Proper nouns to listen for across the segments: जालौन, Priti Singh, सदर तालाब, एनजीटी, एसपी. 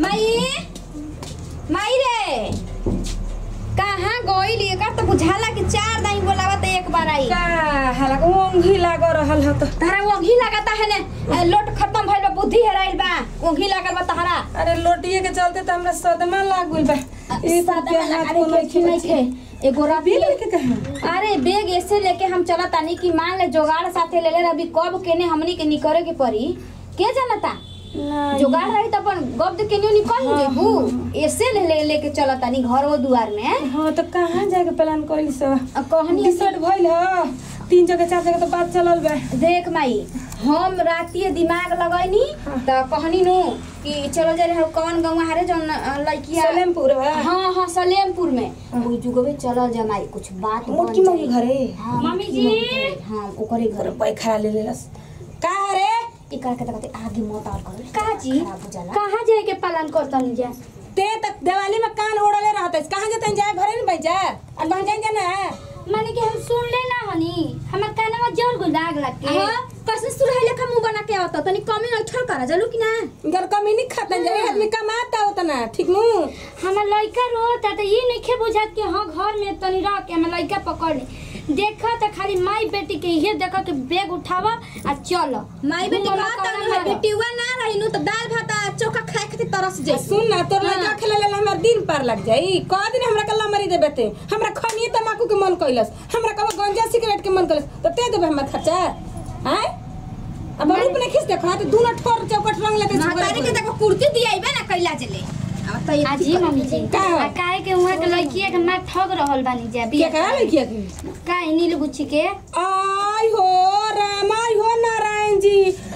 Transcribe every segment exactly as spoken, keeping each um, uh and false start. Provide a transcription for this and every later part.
माई माई रे कहाँ गोइली तो बुझाला कि चार दाई बोलावत एक बार आई हला ओंघी लाग रहल ह त तारा ओंघी लगाता है ने लोट खत्म भइल बा बुद्धि हेराइल बा ओंघी लागल बा तारा। अरे लोटिए के चलते त हमरा सदमा लाग गइल बा ई सदमा लागल कोई खि नहीं है एगो रबी लेके कहा। अरे बैग ऐसे लेके हम चला तानी कि मान ले जोगाड़ साथे लेले रबी कब केने हमनी के निकरे के परी के जानता जोगाड़ रही तो अपन गब्द के न्यू निकल जेबू ऐसे ले ले के चलत आनी घरो दुआर में। हां तो कहां जाके प्लान कइल सब कहनी डिसाइड भइल ह तीन जगह चार जगह तो बात चलल बा। देख माई हम रातिए दिमाग लगैनी त कहनी नु कि चलल जा रहे कौन गांव हारे जौन लइकिया सलेमपुर है। हां हां सलेमपुर में ओ जुगबे चलल जा माई कुछ बात मोटकी मम्मी घरे। हां मम्मी जी हां ओकरे घर पे खा ले लेलस का रे इका के तकते आगे मोटार कर कहा जी कहां जाए के पालन करता नहीं जा ते तक दिवाली में कान ओड़ले रहतस कहां जतन जाए घरे में बैठ जा और कहां जाए जाना माने कि हम सुन ले ना हनी हमर कान में जल गुल दाग लग के कसु सुरहले का मुंह बना के आवत तनी कमी न छड़ करा जलू कि ना घर कमी नहीं खाता जा आदमी कमाता उतना ठीक नु हमर लइका रोता त ई नहीं खे बुझत के हां घर में तनी रह के हम लइका पकड़ ले देखा तो खाली माई बेटी के ये देखा के बैग उठावा आ चलो माई बेटी का तने बेटी हुआ ना रहिनु तो दाल भात आ चोखा खाए के तरस जे। सुन ना तोर लइका खेलेला हमर दिन पार लग जाई का दिन हमरा कल्ला मारी देबे ते हमरा खनिए तमाकू के मन कइलस हमरा कब गंजा सिगरेट के मन कइलस त ते देबे हमरा खर्चा हैं अब रूप ने खिस देखा त दूना ठोर चौकट रंग लेते मातारी के देखो कुर्ती दियाइबे ना कइला जले आजी मम्मी जी का काहे के उहा के लइकिया के मां ठग रहल बानी जा बिया के का लइकिया के काहे नील गुच्छी के आय हो राम आय हो नारायण जी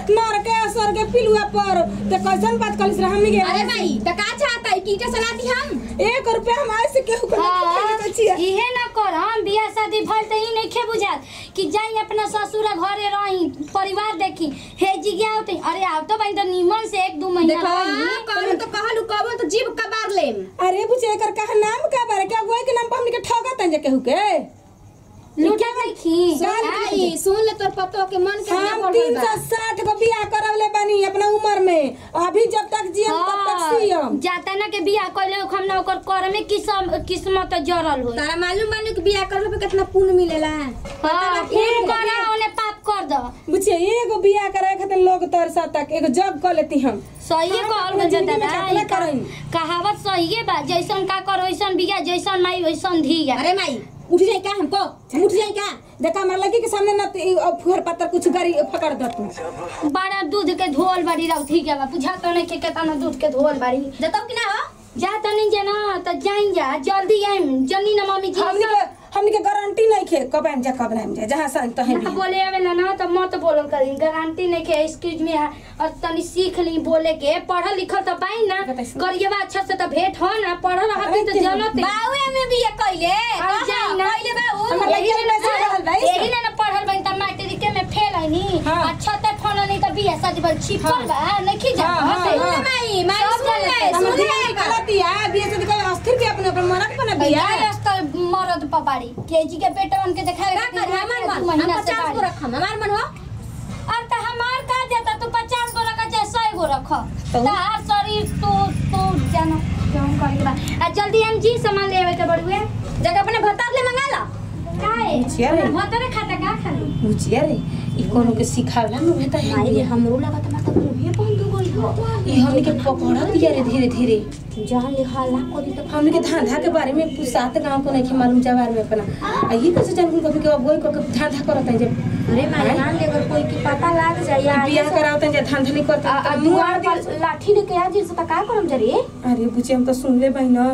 नर के असर के पिलुआ पर ते कैसन बात कलिस हमनी के। अरे भाई त का चाहत है कीटा सलाती हम एक रुपया हमारे से केहू को नहीं कछि इहे ना कर हम बियाह शादी भल त ई नहीं खे बुझात कि जाई अपना ससुर घरे रही परिवार देखी हे जी गया होते। अरे आउ तो भाई त निमन से एक दो महीना रही कहू तो कहलू कहू तो जीव कबार ले। अरे बुझे कर का नाम का बारे क्या गोय के नाम पर हमनी के ठगत है जे केहू के लूटा देखी आई सुन ले तोर पतो के मन के ना पड़ल बा तीन सौ साठ को बियाह करवले बानी अपना उम्र में अभी जब तक जियम तब तक सियम जाता ना के बियाह कइले हम ना ओकर करे में किस्म किस्मत जरल हो तारा मालूम बानी के बियाह करले पे कितना पुण्य मिलेला पता खून करा ओने पाप कर द बुझे एगो बियाह करे खातिर लोग तोर साथ तक एगो जॉब कर लेती हम सहीए कहल बा दादा कहावत सहीए बा जैसन का कर वैसन बियाह जैसन माई वैसन धीया। अरे माई उठ जाए क्या हमको उठ जाए क्या देखा हमरा लगे के सामने ना फुहर पत्थर कुछ गरी पकड़ द तू बड़ा दूध के धोल बाड़ी रह ठीक है बुझा तो नहीं के केतना दूध के धोल बाड़ी जतौ कि ना हो जा त नहीं जाना त जाई जा जल्दी आइम जल्दी ना मम्मी जी हमनी के हमनी के गारंटी नहीं के कब हम जा कब हम जा जहां से त है बोले आवे ना ना त मत बोलन कर गारंटी नहीं के एक्सक्यूज में और तनी सीख ली बोले के पढ़ल लिखल त बाई ना करिएवा अच्छा से त भेंट हो ना पढ़ल रहते त जनत बावे में भी कइले कइले बाऊ एही ना पढ़ल बन त मैट्रिक में फेल आईनी अच्छा त फोन नहीं त बिया सज बल छिपल बा नहीं खि जा माई माई सुन ले सुन ले गलती है बिया से कोई अस्थिर के अपने ऊपर मरत बना बिया मरद पपाड़ी केजी के पेटवन के देखा हमार मन हम पचास गो रख हमार मन हो अब त हमार का देता तू पचास गो रख चाहे सौ गो रख तार शरीर तू तू जानो हम करे बा आ जल्दी हम जी सामान लेवे के बड़ुए जगह अपने भतार ले मंगा ला काए भतार खाता का खाली बुझिया रे ई कोनो के सिखावला न होता है माई हमरो लागत माता रोहिए पहुंच दो गई हो ई हमनी के पकड़ा दिया रे धीरे धीरे जहां लिखाला कोई तो हमनी के धांधा के बारे में सात गांव को नहीं मालूम जवार में अपना आ ई कैसे जानू कभी के अब गोई को धांधा करत है जे। अरे माई जान ले अगर कोई की पता लाग जाए या बियाह करावत जे धांधा नहीं करत मुआर के लाठी ले के आ जे से का करम जरे। अरे बुझे हम तो सुन ले भाई ना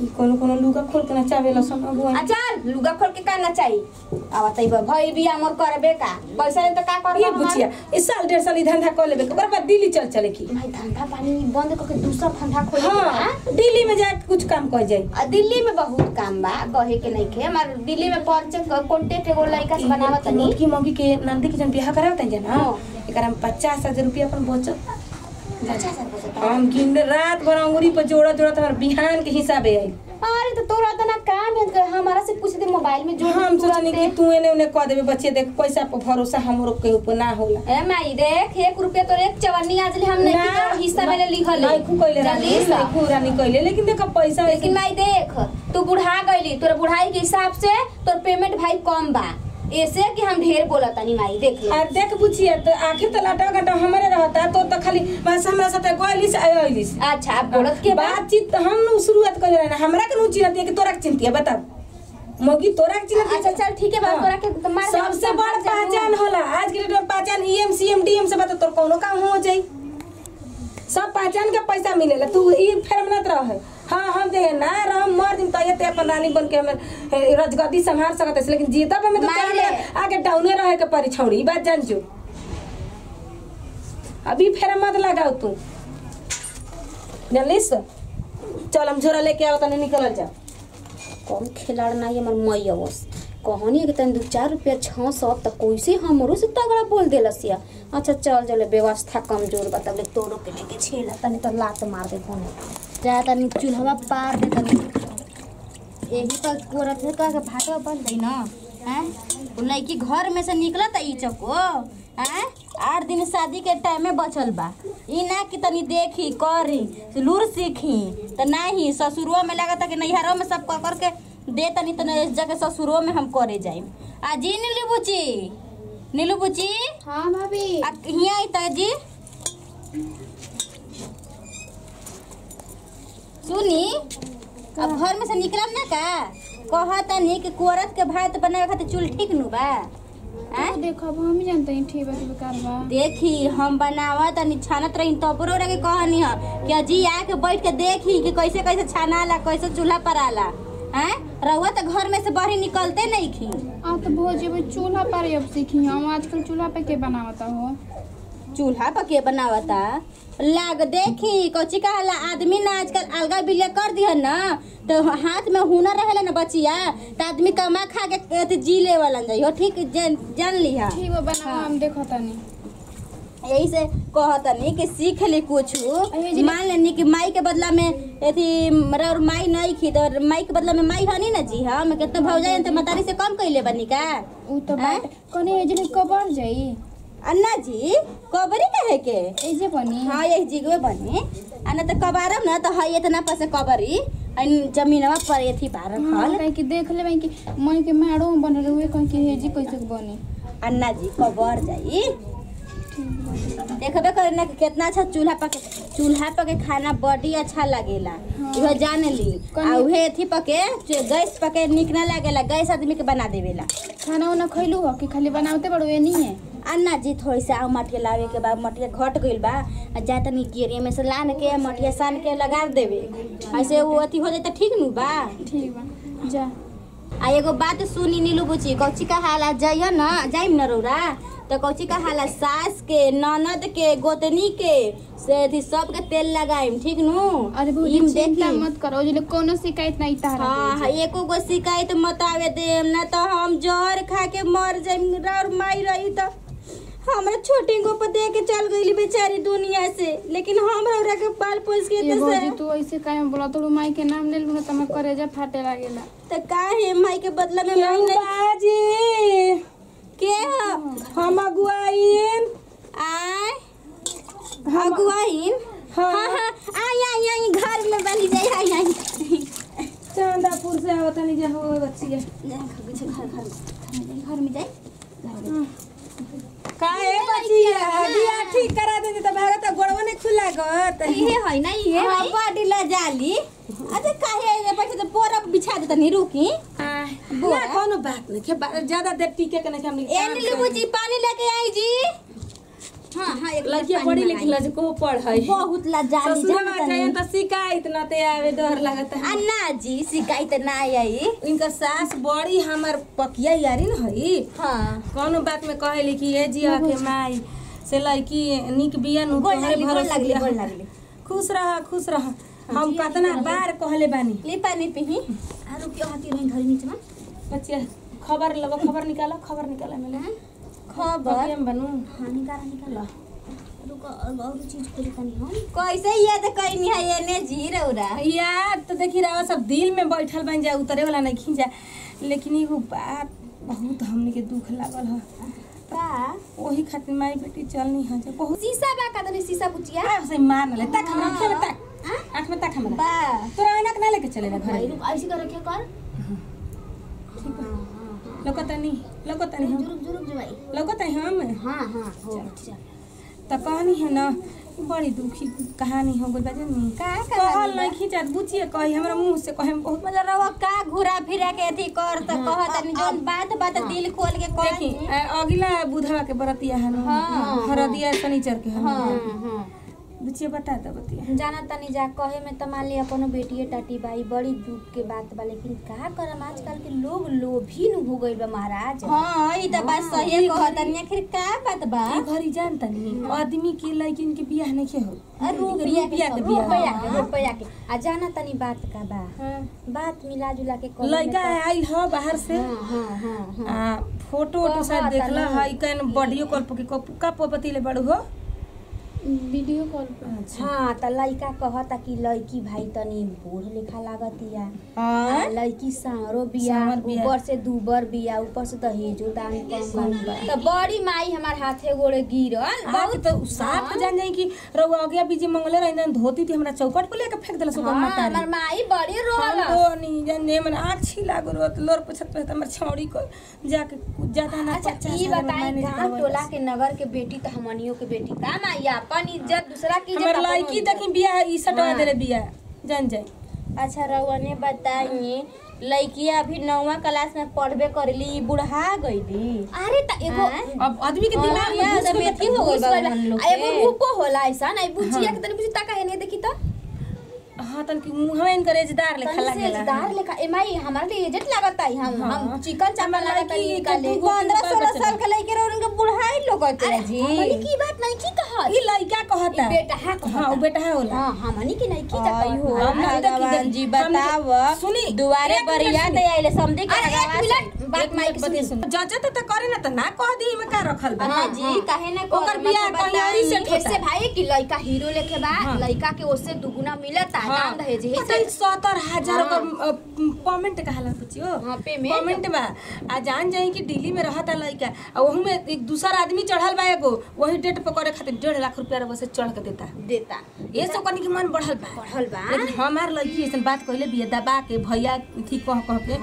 कि कोनो कोनो लुगा खोल के नचावेला सन अब आ चल लुगा खोल के का नचाई आ बताई भई बियाह मोर करबे का पैसा त का करबे ये बुचिया इस साल डेढ़ साल ई धंधा कर लेबे ओकर बाद दिल्ली चल चले की भाई धंधा पानी बंद करके दूसरा धंधा खोल के दिल्ली में जाके कुछ काम कर जाई आ दिल्ली में बहुत काम बा कहे के नहीं के हमार दिल्ली में परचक कांटेक्ट एगो लइका से बनावत नहीं की मम्मी के नंदी के जन बियाह करावत है ना एकरा में पचास हज़ार रुपया अपन बचत हम किन रात भर अंगूरी पर जोड़ा जोड़ा तो बिहान के हिसाब है। अरे तो तोरा तना काम है हमारा से पूछ दे मोबाइल में जो हम सोचने के तू ने उन्हें कह देबे बच्चे देख पैसा पर भरोसा हमरो के ऊपर ना होला। ए माई देख एक रुपया तो एक चवन्नी आज ले हमने की हिस्सा में लिखल है नहीं कोइले जल्दी से पूरा निकले लेकिन देख पैसा लेकिन माई देख तू बूढ़ा गईली तोरा बुढ़ाई के हिसाब से तोर पेमेंट भाई कम बा ऐसे कि हम ढेर बोला तानी माई देख ले। आ देख पूछिए तो आखे तलाटा घटा हमरे रहता तो त खाली बस हमरा साथे गइलिस आइलिस। अच्छा आप बोलत के बातचीत हम न शुरुआत कर रहना हमरा के न चिन्हती है कि तोरा के चिन्हती है बता मोगी तोरा के चिन्हती। अच्छा चल ठीक है बात तोरा के तुम्हारे सबसे बड़ पहचान होला आज के डेट में पहचान ईएम सीएम डीएम से बता तोर कोनो काम हो जाई सब पहचान के पैसा मिलेला तू ई फेर मत रह। हां हम दे ना राम मर दिन तय ते अपन रानी बन के हमर रजगद्दी संभाल सकत है लेकिन जीतब में तो चाहे आगे डाउने रहे के परी छौड़ी बात जान जो अभी फेर मत लगाओ तू जानलिस चल हम झोरा लेके आओ तने निकल जा कौन खिलाड़ ना हमर मई बस कहनी के तन दो चार रुपया छह सौ तक कैसे हमरो से तगड़ा बोल देलसिया। अच्छा चल जले व्यवस्था कमजोर बताले तोरो के के छेला तने तो लात मार दे कोन ज्यादा नि चूल्हा पार दे तनी एही तक कोरत है का भाटा बन दे ना हैं उ लड़की घर में से निकला त ई चको हैं आठ दिन शादी के टाइम में बचल बा ई ना कि तनी देखी करी लूर सीखी त नाही ससुरवा में लागत कि नैहरो में सब कर के दे तनी तने इस जगह ससुरो में हम करे जाइम। आ जी नीलू बुची नीलू बुची हां भाभी हियां आई ताजी सुनी अब घर में से निकलब ना का कहत नहीं कि कोरत के भात बनावे खातिर चूल ठीक नु बा आ देखब हम जानत ही ठीक बात बेकार बा देखी हम बनावत तनी छानत रही तोपरो रे के कहनी ह कि अजी आके बैठ के देखी कि कैसे कैसे छानाला कैसे चूल्हा पराला हैं रहुआ तो घर में से बाहर निकलते नहीं खी आ तो भोजे में चूल्हा पर अब सीखी हम आजकल चूल्हा पे के बनावता हो चूल्हा पे के बनावता लाग देखी कोची कहला आदमी ना आजकल अलगा बिले कर दिया ना तो हाथ में हुनर रहला ना बचिया त आदमी कमा खा के जी ले वाला जाइयो ठीक जान लिया ठीक वो बनावा हम देखत नहीं यही से कहतनी कि सीख ले कुछ मान लेनी कि माई के बदला में एथी मरा और माई नहीं खी तो माई के बदला में माई हनी ना जी हम केतना भौजायन त मतारी से कम कइले बनी का उ तो बात कने एजनी कबर जाई अन्ना जी कबरी कहे के एजे बनी हां एही जीगवे बनी अन त कबारम ना त है इतना पैसा कबरी अन जमीनवा पर एथी बारम हल काहे कि देख लेबै कि मन के मारो बनल हुए कह के हेजी कैसे बनी अन्ना जी कबर जाई देखबे करना कि कितना अच्छा चूल्हा पके चूल्हा पके खाना बड़ी अच्छा लगेला उहे जान ली आ उहे एथी पके गैस पके निकना लागेला गैस आदमी के बना देवेला खाना उना खइलू हो कि खाली बनावते बड़ो ए नहीं है अन्ना जी थोड़ी सा मटिया लावे के बाद मटिया घट गइल बा जा तनी गिरे में से लान के मटिया सान के लगा देबे ऐसे वो अथी हो जाए त ठीक नु बा ठीक बा जा आ एगो बात सुनी नीलू बुची कौची का हाला जाइए ना जाइम न रौरा तो कौची का हाला सास के ननद के गोतनी के से सब के तेल लगाइम ठीक नु। अरे भौजी चिंता मत करो जे कोनो शिकायत नहीं तारा हां एको गो शिकायत मत आवे देम ना तो हम जहर खा के मर जाइम और माई रही तो हमरा छोटी गो पर दे के चल गईली बेचारी दुनिया से लेकिन हमरा ओरा के पाल पोस के त भौजी तू ऐसे काहे बोला तोर माई के नाम ले लूं त हमर करेजा फाटे लागेला त काहे माई के बदला में माई नहीं के हम अगुआइन आय अगुआइन हां हां आई आई आई घर में बनी जाई आई आई चंदापुर से आवत नहीं जा हो बच्ची है घर घर घर में जाई काहे बच्ची है बिया ठीक करा दे त भागत गोड़वा नहीं खुला गत ये है ना ये भाई बॉडी ला जाली अच्छा काहे ये पैसा तो पोरब बिछा देत नहीं रुकी ना कोनो बात नहीं के ज्यादा देर टीके के नहीं हम ए नीलू जी पानी लेके आई जी हां हां एक लड़की पढ़ी लिखी ल को पढ़ है बहुत लाजाली जानत नहीं तो शिकायत न ते आवे डर लागत है अन्ना जी शिकायत ना आई इनका सास बड़ी हमर पकिया यारी न हई हां कोनो बात में कहे लिखी ए जी आके माई से लड़की निक बियान ऊपर भर लागली खुश रह खुश रह हम कितना बार कहले बानी ले पानी पीही आ रुकियो हाथी नहीं धरी नीचे में बच्चिया खबर लगा खबर निकाला खबर निकाला मिले खबर हम बनू हां निकाला निकाला कैसे ये तो कहीं नहीं है ये ने जीरा उरा यार तो देखी रहा सब दिल में बैठल बन जाए उतरे वाला नहीं खींचा लेकिन ये बात बहुत हमने के दुख लागल है का वही खातिर मारी बेटी चल नहीं है जा बहुत शीशा बा का तो शीशा बुचिया आ से मार ले तक हमरा खेल तक आंख में तक हमरा बा तोरा आईना के ना लेके चले रे घर ऐसे कर रखे कर ठीक है लोकता नहीं लोकता नहीं जुरुक जुरुक जवाई लोकता हम हां हां चल त कहानी है ना बड़ी दुखी कहानी हो गई बाजे में का का कहल नहीं खिचत बुचिए कहि हमरा मुंह से कहे बहुत मजा रहो का घुरा फिरा के अथी कर त कहत नहीं जोन बात बात दिल खोल के कह देखी अगला बुधवा के बरतिया है ना हरदिया शनिचर के हां हां बुचिए बता त बतिया जाना त नहीं जा कहे में त मान लिया कोनो बेटिए टाटी बाई बड़ी दुख के बात बा लेकिन का करम आजकल के लोग लोभी न हो गइल बा महाराज। हां ई त बात सही कहत नहीं आखिर का बात बा भरी जानत नहीं आदमी के लइकिन के बियाह नहीं के हो अरे रुपया के रुपया के रुपया के आ जाना तनी बात का बा बात मिला जुला के कर लइका आइल हो बाहर से हां हां हां फोटो तो शायद देखला है कन वीडियो कॉल पे का पपति ले बड़ो हो वीडियो कॉल पे हां त लइका कहता कि लइकी भाई तनी बूढ़ लिखा लागतिया हां लइकी सारो बिया ऊपर से दुबर बिया ऊपर से दहेजो दान कम त बड़ी माई हमार हाथे गोड़े गिरल बहुत तो साफ जान जाई कि रउआ अगिया बीजी मंगले रहन धोती थी हमरा चौकट पे लेके फेंक देला सो मत हां हमर माई बड़ी रोल तो नहीं जाने मन आछी लागो रोत लोर पछत पे हमर छौड़ी को जाके ज्यादा ना अच्छा ई बताई गांव टोला के नगर के बेटी त हमनियो के बेटी का माई अपन इज्जत दूसरा की इज्जत हमर लड़की तकिन बियाह ई सटवा देले बियाह जान जाई। अच्छा रउआ ने बताई लड़की अभी नौवा क्लास में पढ़बे करली बुढ़ा गईली अरे त एगो अब आदमी के दिमाग में तो मेथी हो गइल बा हम लोग के एगो रूपो होला ऐसा नहीं बुचिया के तनी बुची ताका है नहीं देखी त हां तन की मुंह में करेजदार लिखा लागला करेजदार लिखा एमआई हमरा के एजेंट लागत है हम हम चिकन चावल लागत है काले पंद्रह सोलह साल के लड़के उनके बुढ़ाई लोगत है जी हमनी की बात नहीं की कहत ई लड़का कहत है बेटा हां हां बेटा है होला हां हमनी की नहीं की कहत हो हम जी बताव सुनी दुआरे बरिया दे आइले समझी के एक मिनट बात माइक सुनी जजत त करे ना त ना कह दी में का रखल बा हां जी काहे ना ओकर बियाह कन्यारी से कैसे भाई की लड़का हीरो लेखे बा लड़का के ओसे दुगुना मिलत दाम दहेज है पता सत्तर हज़ार का पेमेंट कहला बुझियो हां पेमेंट पेमेंट बा आ जान जाई कि दिल्ली में रहता लइका आ ओहू में एक दूसरा आदमी चढ़ल बा एगो वही डेट पर करे खातिर डेढ़ लाख रुपया बस चढ़ के देता देता ये सो कनी के मन बढ़ल बा बढ़ल बा लेकिन हमार लड़की ऐसन बात कहले बिया दबा के भैया ठीक कह कह के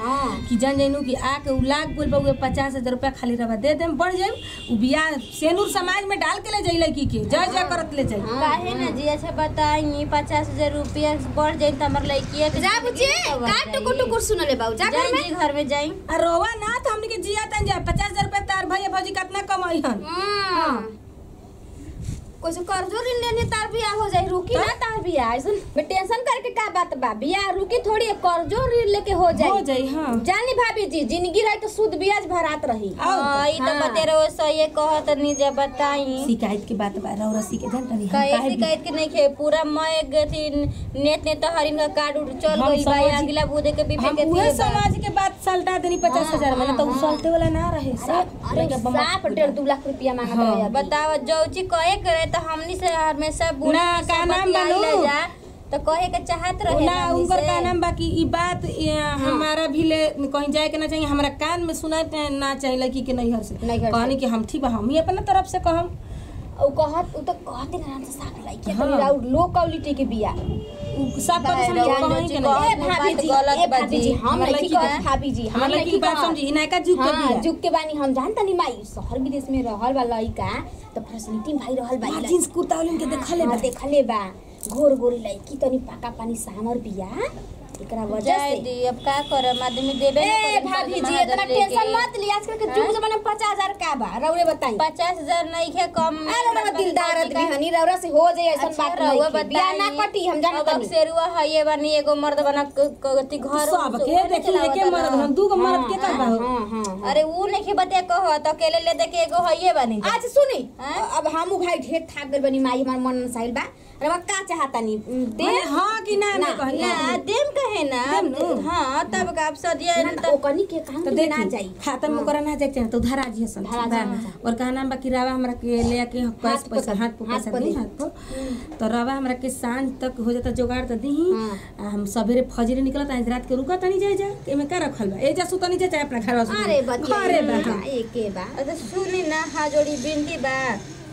कि जान जाइनु कि आ के उ लाख बोल बाऊ पचास हज़ार रुपया खाली रवा दे देम बढ़ जाई उ बिया सेनूर समाज में डाल के ले जाई लड़की के जय जय करत ले जाई काहे ना जी। अच्छा बताई पचास हज़ार रुपया बढ़ जाई त हमर लइकी के जा बुझे का टुकु टुकु सुनले बाऊ जा घर में घर में जाई आ रोवा ना त हमनी के जिया तन जा पचास हज़ार रुपया तार भैया भौजी कितना कमाई हन हां कोसे कर्जो ऋण लेने तार बियाह हो जाई रुकी ना तार बियाह ऐसन में टेंशन करके का बात बा बियाह रुकी थोड़ी कर्जो ऋण लेके हो जाई हो जाई हां जानी भाभी जी जिंदगी रही त सूद ब्याज भरात रही हां ई त बतेरो सही कहत नहीं जे बताई शिकायत के बात बा रौ रसी के जान रही काहे शिकायत के नहीं के पूरा मय गति नेत ने त हरिन का कार्ड उठ चल गई बा अगला बुधे के बिपे के पूरे समाज के बात सल्टा देनी पचास हज़ार में त उसलते वाला ना रहे साफ डेढ़ दो लाख रुपया मांगत है बताओ जौची कहे करे तो हमनी से हमेशा बुरा का नाम बोलू तो कहे के चाहत रहे ना उनकर का नाम बाकी ई बात हमारा भी ले कहीं जाए के ना चाहिए हमरा कान में सुनात ना चाहिए लड़की के नहीं हर से कहनी कि हम ठीक बा हम ही अपना तरफ से कहम उ कहत उ तो कहत ना साफ लड़की तो राउड लो क्वालिटी के बिया सब पर समझाने के नहीं भाभी जी गलत बात जी हम लड़की को भाभी जी हम लड़की की बात समझी ना का झुक के बिया झुक के बानी हम जानत नहीं माई शहर विदेश में रहल वाला लड़का तो फैसिलिटी भाई रहल बा जींस कुर्ता उलन के देखले बा देखले बा घोर गोरी लड़की तनी पाका पानी सामर बिया एकरा वजह से दी अब का करम आदमी देबे ए भाभी जी इतना टेंशन मत लिया आजकल के जुग जमाना में पचास हज़ार का बा रौरे बताई पचास हज़ार नहीं के कम अरे दिलदार आदमी हनी रौरा से हो जाए ऐसा बात रौवा बिया ना कटी हम जान तब से रुआ है ये बनी एगो मर्द बना गति घर सब के देख लेके मर्द हम दू गो मर्द के करबा हां हां अरे उ नहीं के बते कह त अकेले ले देके एगो है ये बनी। अच्छा सुनी अब हमू भाई ढेर थाक गइल बनी माई हमर मन साइल बा रवक्का चाहता नहीं दे हां कि ना ना देम कहे ना हां तब का अवसर ये तो ओकनी के काम ना जाई खत्म करना जाई तो धारा जी सन और कहना बाकी रवा हमरा के ले के कैश पैसा हाथ पैसा नहीं हाथ तो रवा हमरा के सांझ तक हो जाता जुगाड़ त दी हम सवेरे फजर निकलत आज रात के रुकत नहीं जाई जा एमे का रखल बा ए जा सुत नहीं जाए अपना घर बा अरे बा अरे बा एके बा तो सुनी ना हा जोड़ी बिनती बा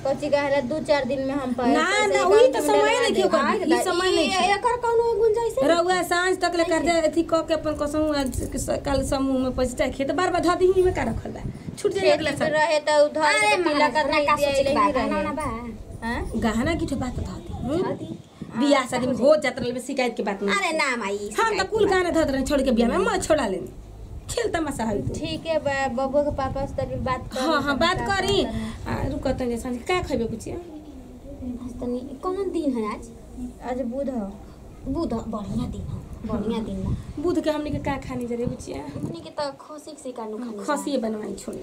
कोची कहला दो चार दिन में हम पर ना ना हुई तो समय नहीं क्यों कर ई समय नहीं एकर कोनो गुंजाइश रहुआ सांझ तक ले कर दे अथी क के अपन कसम कल समूह में पैसा खेत बार बार ध दही में का रखल बा छूट जाए अगला साल रहे त उधर से पीला करना का सोचे बा बा हां गहना की तो बात ध दी बियाह शादी में हो जात में शिकायत की बात नहीं अरे ना माई हम तो कुल गहना ध दे छोड़ के बियाह में मत छोड़ा ले खेल तमाशा है ठीक है बबुआ के पापा से तनी बात कर हां हां बात करी रुकत है सांझ का खबे कुछ तनी कौन दिन है आज आज बुध है बुध बढ़िया दिन है बढ़िया दिन है बुध के हमनी के का खानी जरे बुचिया हमनी के त खसी से कानु खानी खसी बनवाई छोड़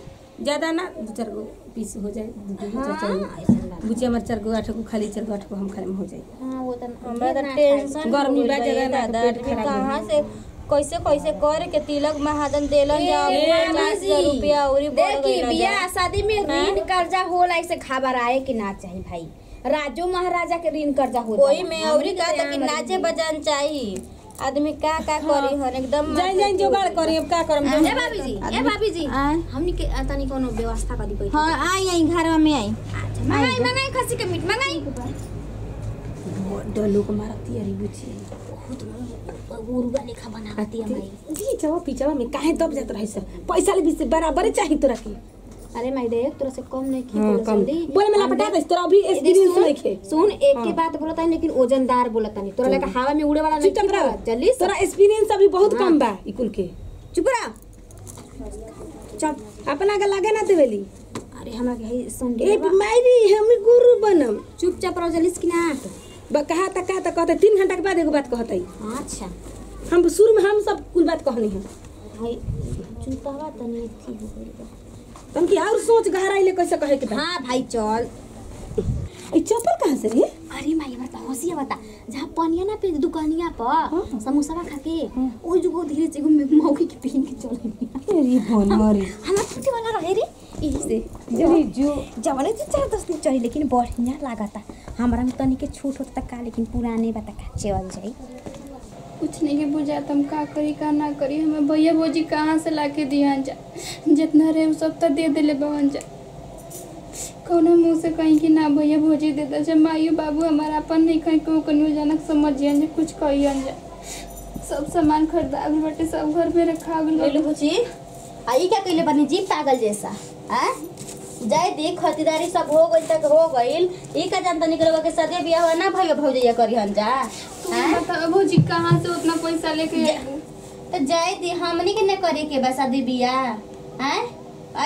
ज्यादा ना दो चार गो पीस हो जाए बुचिया मर चार गो आठ गो खाली चार गो आठ गो हम खाए में हो जाए हां वो त हमरा टेंशन गर्मी बा जगह ना पेट खराब कहां से कैसे कैसे कर के तिलक महादन देलन जा पाँच हज़ार रुपया औरी बोल गई बियाह शादी में ऋण कर्जा होला ऐसे खबर आए कि ना चाहिए भाई राजो महाराजा के ऋण कर्जा हो कोई में औरी का त कि नाचे बजान चाहिए आदमी का का करी हन एकदम जाई जाई जुगाड़ करी अब का करम ए भाभी जी ए भाभी जी हमनी के तनी कोनो व्यवस्था कर दी कोई हां आई आई घर में आई मंगाई मंगाई खसी के मीट मंगाई डोलू को मारती है रिव्यू चाहिए गुरुवा लेखा बनाती हमारी जी जाओ पिछवा में काहे दब जात रहिस पैसा ले बीस बराबर चाहि तोरा के अरे माई देख तोरा से कम नहीं की तोरा से बोले में लपटा दे तोरा अभी एक्सपीरियंस लेखे सुन एक के बात बोलता है लेकिन ओजनदार बोलता नहीं तोरा लेके हवा में उड़े वाला नहीं टकरा जल्दी तोरा एक्सपीरियंस अभी बहुत कम बा इकुल के चुप रह चुप अपना के लगे ना देवेली अरे हमरा के है संडे ए माई हम गुरु बनम चुपचाप रह जल्दी कि ना कहा तक कहा तक कहते तीन घंटा के बाद एगो बात कहते अच्छा हम शुरू में हम सब कुल बात कहनी है भाई चुपतावा तनी थी तुम की और सोच गहराई ले कैसे कहे के हां भाई चल ए चप्पल कहां से रे अरे माई बता होसिया बता जहां पनिया ना पे दुकानिया पर समोसा खा के ओ जगह धीरे से मौके की पहन के चल रे बोल मारे हला छुट्टी वाला रहे रे ई से जरी जो जवाने से चार दस दिन चाहिए लेकिन बढ़िया लागता हमरा में तनी के छूट होता का लेकिन पुराने बता कच्चे वाली जाई कुछ नहीं के बुझात हम का करी का ना करी हमें भैया भौजी कहां से लाके दिया जा जितना रे वो सब तो दे देले बहन जा कोनो मुंह से कहीं कि ना भैया भौजी देता जा माइयो बाबू हमारा अपन नहीं कहीं को कनु जनक समझ जान जा कुछ कहियन जा सब सामान खरीदा अभी बटे सब घर में रखा गेल बोलू बुची आई क्या कहले बनी जी पागल जैसा हैं जाय देख खरीदारी सब हो गई तक हो गईल ई का जनता निकलवा के सदे बियाह हो ना भैया भौजैया करिहन जा तू बता भौजी कहां से उतना पैसा लेके तो जाय दे हमनी के ना करे के बस शादी बियाह हैं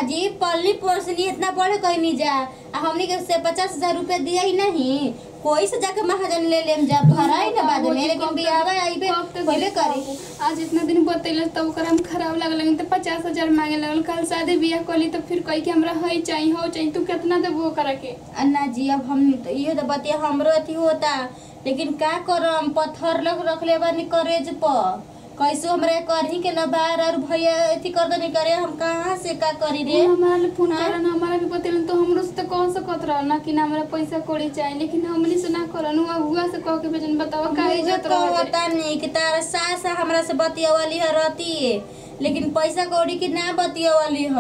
अजीब पल्ली पोसली इतना बड़े कहीं नहीं जा हमनी के से पचास हज़ार रुपया दिया ही नहीं कोई से जाके महाजन ले लेम जा भरा ही ना बाद में लेकिन बियाह आईबे पहले करी आज इतना दिन बतेला त ओकरा हम खराब लागल त पचास हज़ार मांगे लागल कल शादी बियाह कली त फिर कहि के हमरा हई चाहि हो चाहि तू कितना देबो करा के अन्ना जी अब हम इयो त बतिया हमरो अथी होता लेकिन का करम पत्थर लग रखले बानी करेज पर कैसे हमरे करही के लबार और भैया एथी कर दे नहीं करे हम कहां से का करी रे हमरा ले फोन करन हमरा भी बतेलन तो हमरो से तो कह सकत रह ना कि ना हमरा पैसा कोड़ी चाहिए लेकिन हमनी से ना करन हुआ हुआ से कह के भेजन बतावा का इज्जत रह होता नहीं कि तार सास हमरा से बतिया वाली है रहती लेकिन पैसा कोड़ी की ना बतिया वाली है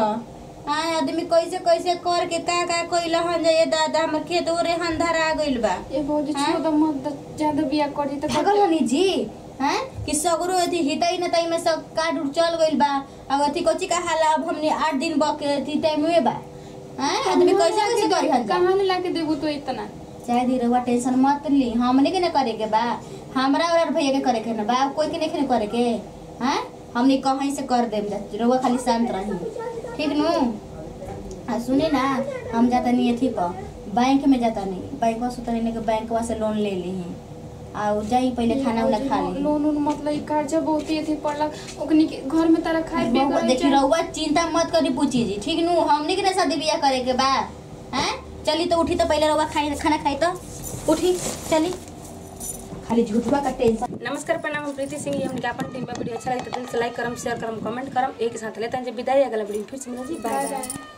हां आदमी कैसे कैसे कर के का का कइल हन जे दादा हमर खेत ओरे अंधार आ गइल बा ए बहुत छोट मत ज्यादा बिया करी त पागल हनी जी हैं कि सगरो अथी हितई न तई में सब काट उड़ चल गइल बा अब अथी कोची का हाला अब हमने आठ दिन बके थी टाइम में बा हैं आदमी कैसे कैसे करी हन कहां ला के देबू तो इतना चाहे दी रवा टेंशन मत ली हमने के न करे के बा हमरा और भैया के करे के न बा कोई के नहीं करे के हैं हमने कहीं से कर देम जा रवा खाली शांत रही ठीक नु आ सुने ना हम जाता नहीं अथी पर बैंक में जाता नहीं बैंक वा सुतने के बैंक वा से लोन ले ली हैं आ जाई पहले खाना वाला खा ले लोन उन मतलब कर्जा बहुत थी पड़ला ओकनी के घर में तारा खाए बेगर देखि रहुआ चिंता मत करी पूछी जी ठीक नु हमनी के ना शादी बियाह करे के बा हैं चली तो उठी तो पहले रहुआ खाई खाना खाई तो उठी चली, खाली झूठवा का टेंशन। नमस्कार, प्रणाम। प्रीति सिंह, हम विज्ञापन टीम में। वीडियो अच्छा लगे तो लाइक करम, शेयर करम, कमेंट करम, एक साथ लेते हैं। जब विदाई अगला वीडियो फिर से मिलेगी। Bye bye.